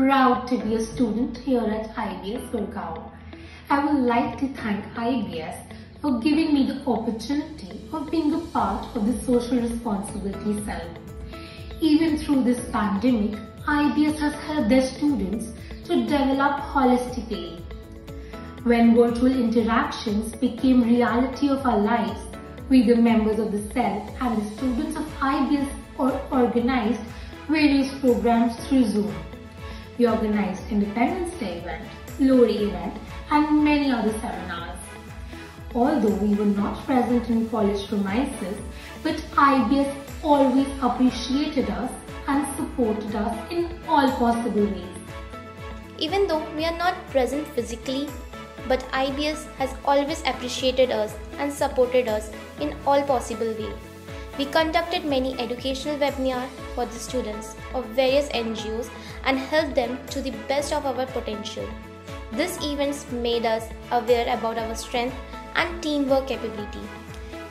proud to be a student here at IBS Kolkata. I would like to thank IBS for giving me the opportunity of being a part of the social responsibility cell. Even through this pandemic, IBS has helped their students to develop holistically. When virtual interactions became reality of our lives, we, the members of the cell and the students of IBS, organized various programs through Zoom. We organized Independence Day event, Lori event, and many other seminars. Although we were not present in college premises, but IBS always appreciated us and supported us in all possible ways. Even though we are not present physically, but IBS has always appreciated us and supported us in all possible ways. We conducted many educational webinars for the students of various NGOs and helped them to the best of our potential. These events made us aware about our strength and teamwork capability.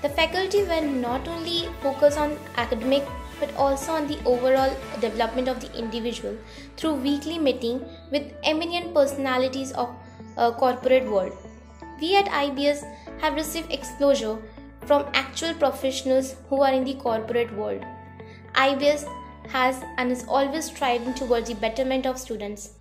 The faculty were not only focused on academic but also on the overall development of the individual through weekly meeting with eminent personalities of corporate world. We at IBS have received exposure from actual professionals who are in the corporate world. IBS has and is always striving towards the betterment of students.